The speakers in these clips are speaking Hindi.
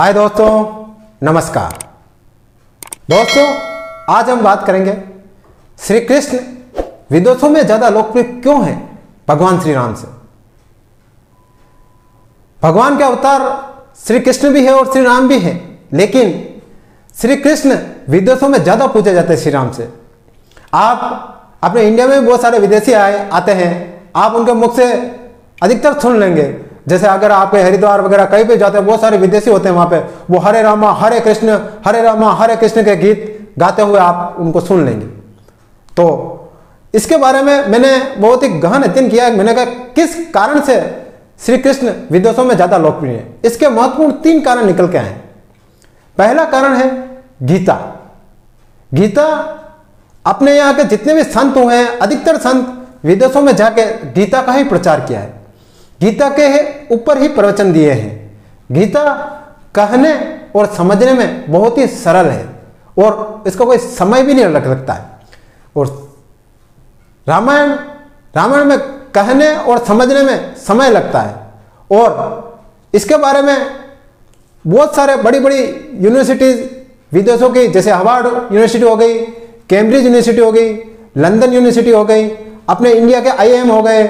हाय दोस्तों, नमस्कार। दोस्तों, आज हम बात करेंगे श्री कृष्ण विदेशों में ज्यादा लोकप्रिय क्यों हैं भगवान श्री राम से। भगवान के अवतार श्री कृष्ण भी है और श्री राम भी है, लेकिन श्री कृष्ण विदेशों में ज्यादा पूजे जाते हैं श्री राम से। आप अपने इंडिया में बहुत सारे विदेशी आते हैं, आप उनके मुख से अधिकतर सुन लेंगे। जैसे अगर आपके हरिद्वार वगैरह कहीं पे जाते हैं, बहुत सारे विदेशी होते हैं वहाँ पे, वो हरे रामा हरे कृष्ण के गीत गाते हुए आप उनको सुन लेंगे। तो इसके बारे में मैंने बहुत ही गहन अध्ययन किया है। मैंने कहा किस कारण से श्री कृष्ण विदेशों में ज़्यादा लोकप्रिय है। इसके महत्वपूर्ण तीन कारण निकल के आए। पहला कारण है गीता। गीता अपने यहाँ के जितने भी संत हुए हैं, अधिकतर संत विदेशों में जाके गीता का ही प्रचार किया है, गीता के ऊपर ही प्रवचन दिए हैं। गीता कहने और समझने में बहुत ही सरल है और इसका कोई समय भी नहीं लग सकता है। और रामायण में कहने और समझने में समय लगता है। और इसके बारे में बहुत सारे बड़ी बड़ी यूनिवर्सिटीज़ विदेशों की, जैसे हार्वर्ड यूनिवर्सिटी हो गई, कैम्ब्रिज यूनिवर्सिटी हो गई, लंदन यूनिवर्सिटी हो गई, अपने इंडिया के IIM हो गए,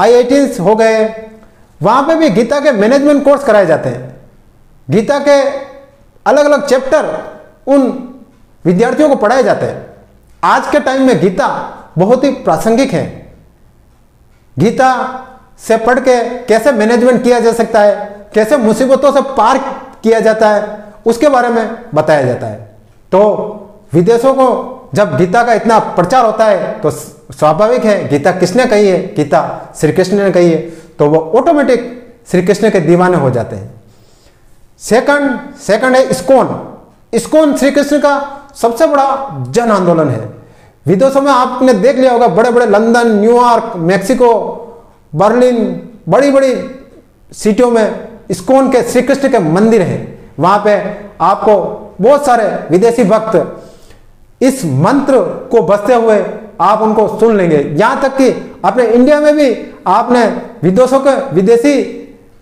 IITs हो गए, वहाँ पे भी गीता के मैनेजमेंट कोर्स कराए जाते हैं। गीता के अलग अलग चैप्टर उन विद्यार्थियों को पढ़ाए जाते हैं। आज के टाइम में गीता बहुत ही प्रासंगिक है। गीता से पढ़ के कैसे मैनेजमेंट किया जा सकता है, कैसे मुसीबतों से पार किया जाता है, उसके बारे में बताया जाता है। तो विदेशों को जब गीता का इतना प्रचार होता है तो स्वाभाविक है, गीता किसने कही है, गीता श्री कृष्ण ने कही है, तो वो ऑटोमेटिक श्री कृष्ण के दीवाने हो जाते हैं। सेकंड है इस्कॉन। इस्कॉन श्री कृष्ण का सबसे बड़ा जन आंदोलन है। विदेशों में आपने देख लिया होगा, बड़े बड़े लंदन, न्यूयॉर्क, मैक्सिको, बर्लिन, बड़ी बड़ी सिटियों में इस्कॉन के श्री कृष्ण के मंदिर हैं। वहाँ पर आपको बहुत सारे विदेशी भक्त इस मंत्र को बसते हुए आप उनको सुन लेंगे। यहाँ तक कि अपने इंडिया में भी आपने विदेशों के विदेशी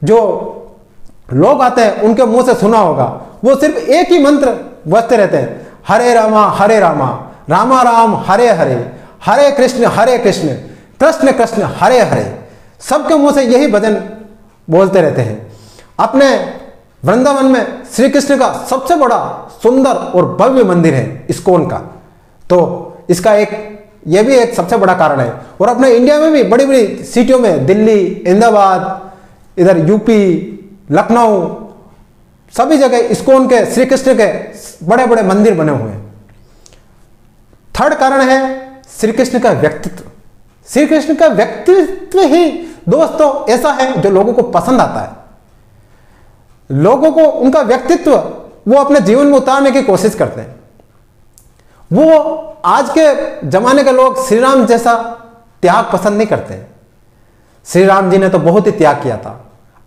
जो लोग आते हैं उनके मुंह से सुना होगा, वो सिर्फ एक ही मंत्र बजते रहते हैं, हरे रामा रामा राम हरे हरे, हरे कृष्ण कृष्ण कृष्ण हरे हरे। सबके मुंह से यही भजन बोलते रहते हैं। अपने वृंदावन में श्री कृष्ण का सबसे बड़ा सुंदर और भव्य मंदिर है इस्कॉन का, तो इसका यह भी एक सबसे बड़ा कारण है। और अपने इंडिया में भी बड़ी बड़ी सिटियों में, दिल्ली, अहमदाबाद, इधर यूपी, लखनऊ, सभी जगह इस्कॉन के श्री कृष्ण के बड़े बड़े मंदिर बने हुए हैं। थर्ड कारण है श्री कृष्ण का व्यक्तित्व। श्री कृष्ण का व्यक्तित्व ही दोस्तों ऐसा है जो लोगों को पसंद आता है। लोगों को उनका व्यक्तित्व वो अपने जीवन में उतारने की कोशिश करते हैं। वो आज के जमाने के लोग श्री राम जैसा त्याग पसंद नहीं करते हैं। श्री राम जी ने तो बहुत ही त्याग किया था,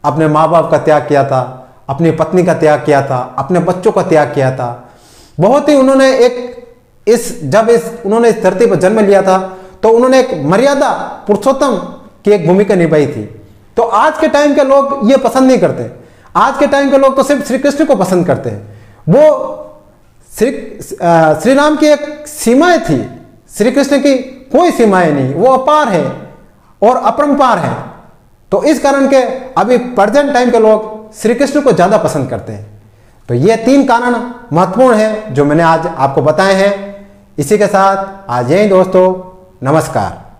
अपने माँ बाप का त्याग किया था, अपनी पत्नी का त्याग किया था, अपने बच्चों का त्याग किया था। बहुत ही उन्होंने उन्होंने इस धरती पर जन्म लिया था तो उन्होंने एक मर्यादा पुरुषोत्तम की एक भूमिका निभाई थी। तो आज के टाइम के लोग ये पसंद नहीं करते। आज के टाइम के लोग तो सिर्फ श्री कृष्ण को पसंद करते हैं। वो श्री राम की एक सीमाएं थी, श्री कृष्ण की कोई सीमाएं नहीं, वो अपार है और अपरंपार है। तो इस कारण के अभी प्रेजेंट टाइम के लोग श्री कृष्ण को ज़्यादा पसंद करते हैं। तो ये तीन कारण महत्वपूर्ण है जो मैंने आज आपको बताए हैं। इसी के साथ आज यही दोस्तों, नमस्कार।